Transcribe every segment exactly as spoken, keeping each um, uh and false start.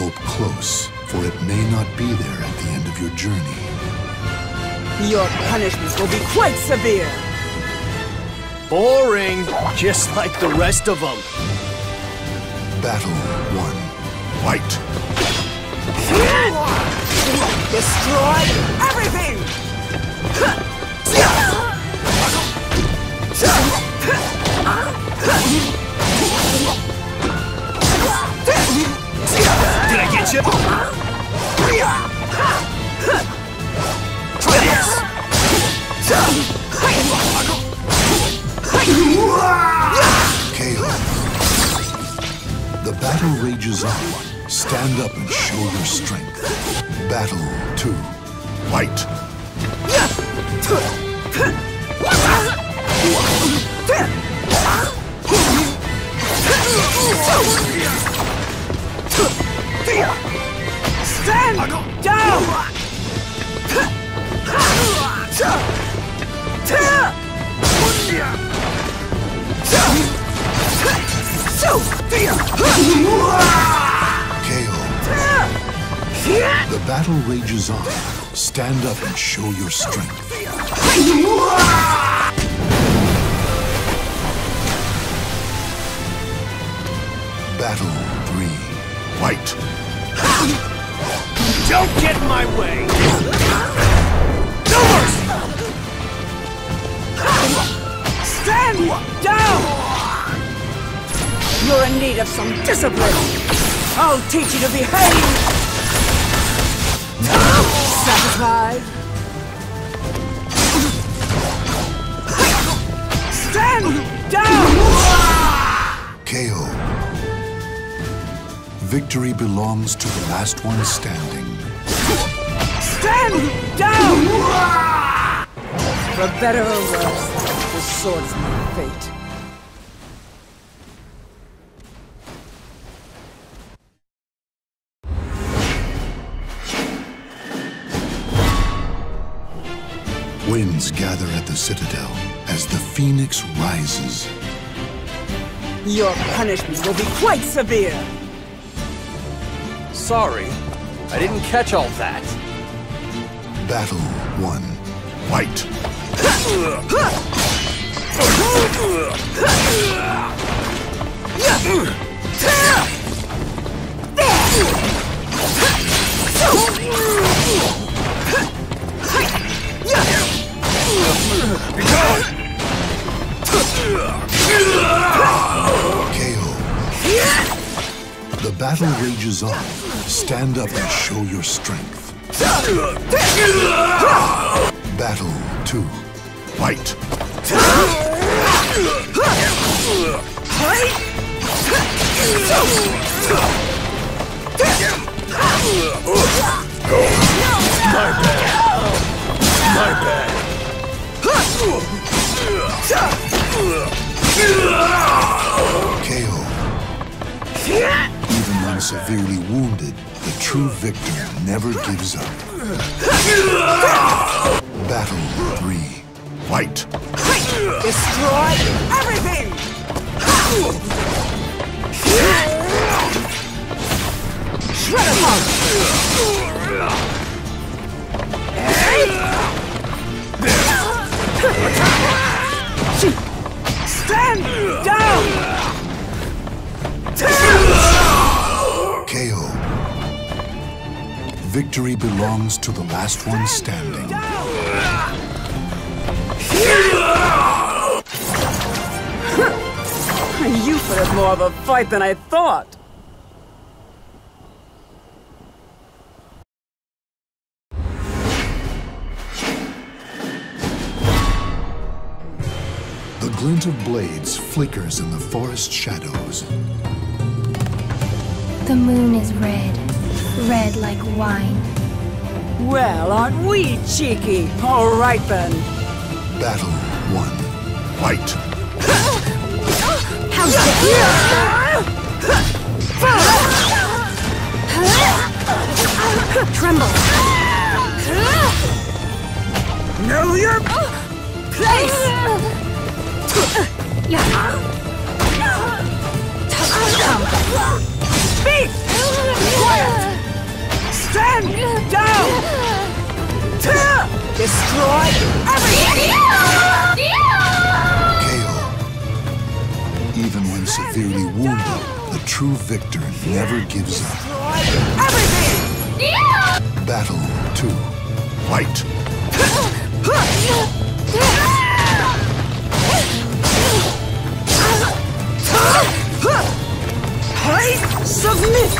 hope close, for it may not be there at the end of your journey. Your punishment will be quite severe! Boring! Just like the rest of them! Battle one. Fight! Destroy everything! Did I get you? Try this! K O. The battle rages on. Stand up and show your strength. Battle two. Fight! Stand down! The battle rages on. Stand up and show your strength. Battle three. Fight! Don't get in my way! No mercy! Stand down! You're in need of some discipline! I'll teach you to behave! Satisfied? Stand down! K O. Victory belongs to the last one standing. Stand down! For better or worse, the sword is my fate. Winds gather at the Citadel as the Phoenix rises. Your punishment will be quite severe! Sorry, I didn't catch all that. Battle one. Fight! K O. The battle rages on. Stand up and show your strength. Battle two. Fight! My bad! My bad! K O. Even when severely wounded, the true victor never gives up. Battle three. Fight! Destroy everything! Shred them up! Stand down! K O. Victory belongs to the last one standing. You put up more of a fight than I thought! The glint of blades flickers in the forest shadows. The moon is red, red like wine. Well, aren't we cheeky? All right, then. Battle one. Fight! How's it? Tremble! Know your place! Yeah. Come. Speak! Quiet! severely wounded, the true victor never gives up. Everything! Yeah! Battle two. Fight! I submit!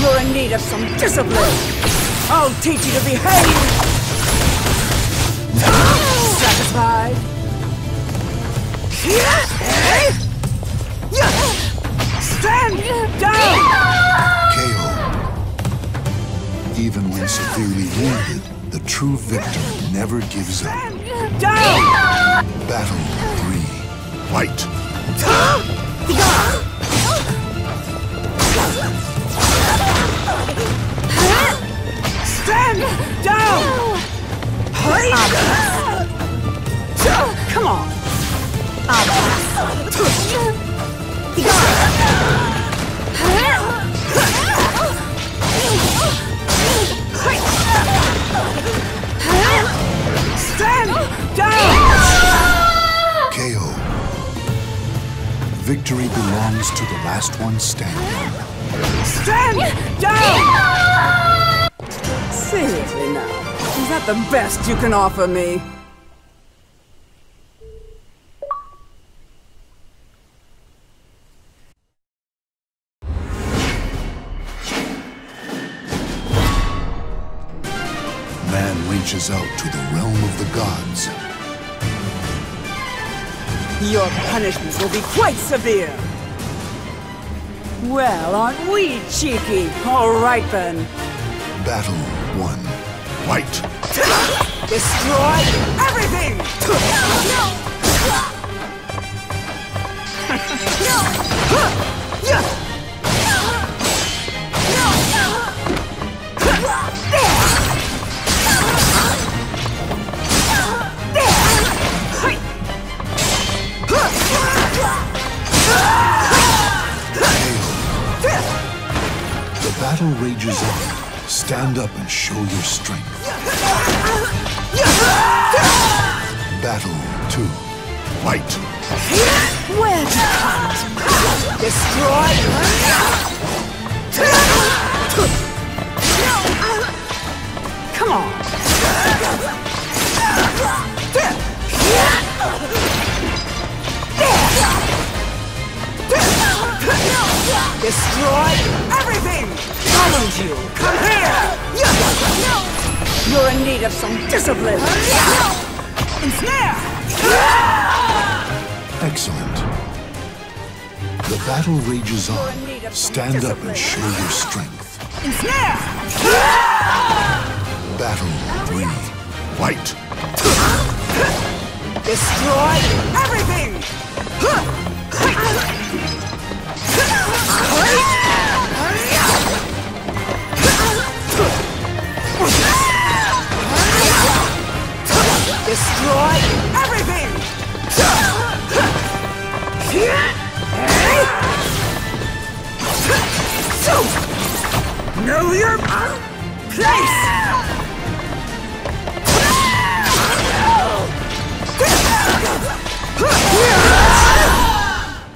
You're in need of some discipline! I'll teach you to behave! Satisfied? Stand down! K O. Even when severely wounded, the true victor never gives up. Down! Battle three. Fight! Stand down! Come on! Stand down! K O. Victory belongs to the last one standing. Stand down! Seriously now, is that the best you can offer me? Man reaches out to the realm of the gods. Your punishment will be quite severe! Well, aren't we cheeky? All right, then. Battle one. Fight! Destroy everything! The battle rages on. Stand up and show your strength. Battle two. Fight. Where to hunt? Destroy. Come on. Destroy everything! Challenge you! Come here! You're in need of some discipline! Ensnare! Excellent. The battle rages on. Stand up and show your strength. Ensnare! Battle three. Fight! Destroy everything! Destroy everything! Know your place!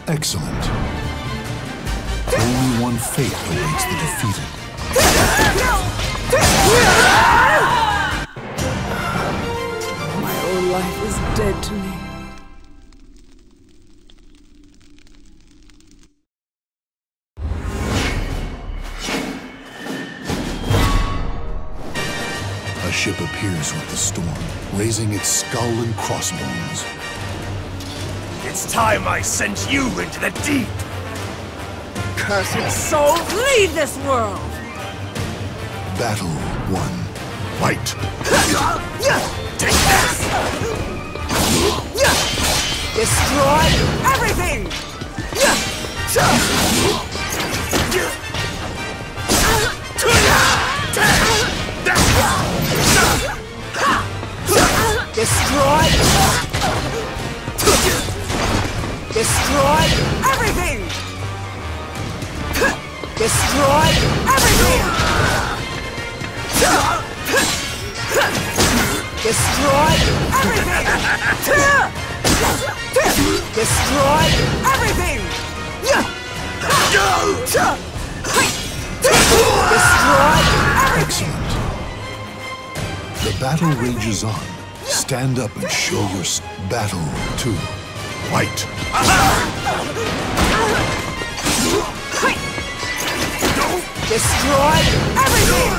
Excellent. Only one fate awaits the defeated. Life is dead to me. A ship appears with the storm, raising its skull and crossbones. It's time I sent you into the deep! Cursed soul, leave this world! Battle one. Fight! Take this! Destroy everything! Destroy! Destroy everything! Destroy everything! Destroy everything! Destroy destroy everything! Destroy everything! Excellent. The battle everything. rages on. Stand up and show your s battle to fight. Destroy everything!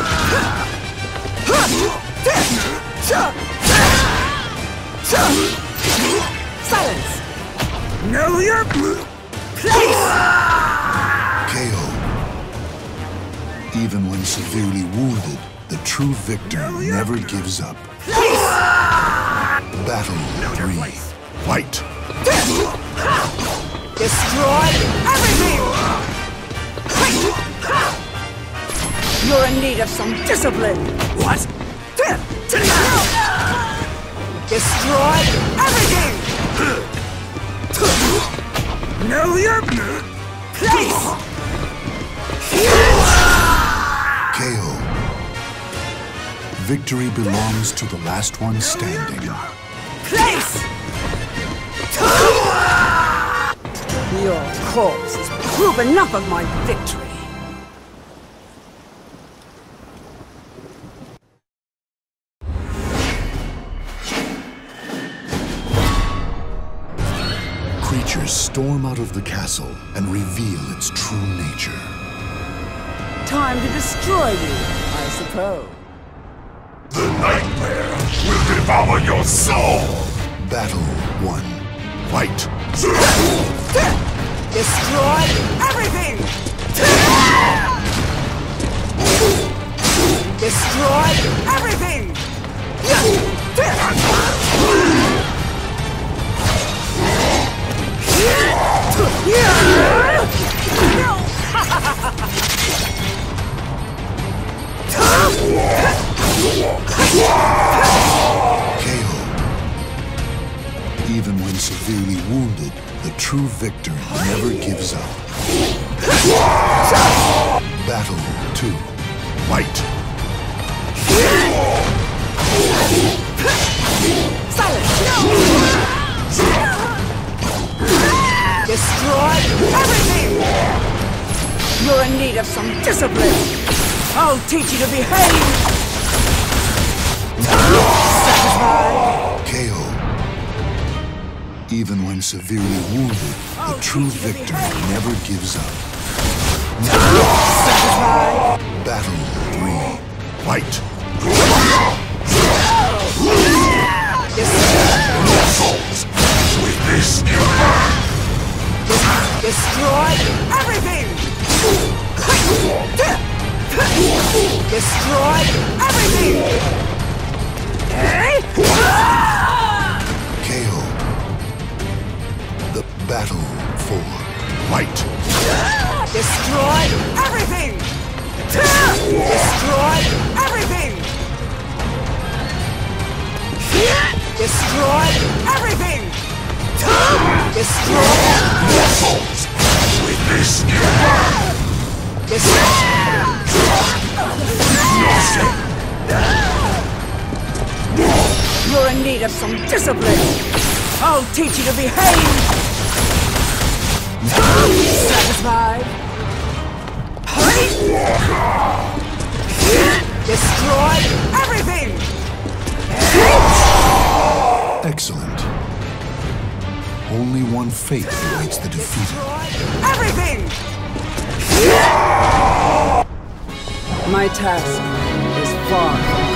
Silence! Know your place! K O. Even when severely wounded, the true victor never gives up. Place. Battle three. Fight! Destroy everything! You're in need of some discipline! What? Destroy everything! Know your place! K O. Victory belongs to the last one standing. Place! Your corpse is proof enough of my victory. Creatures storm out of the castle and reveal its true nature. Time to destroy you, I suppose. The nightmare will devour your soul! Battle one. Fight! Destroy everything! Destroy everything! K O. Even when severely wounded, the true victor never gives up. Battle two. Fight. Silence! No. Destroy everything! You're in need of some discipline! I'll teach you to behave! K O. Even when severely wounded, the true victor never gives up. Battle three. Fight! With this destroy everything! Destroy everything! K O. The battle for light. Destroy everything! Destroy everything! Destroy everything! Destroy vessels with this new world! Destroy! You're in need of some discipline! I'll teach you to behave! Satisfied? Hurry! Destroy everything! Excellent. Only one fate awaits the defeated. Everything! My task is far.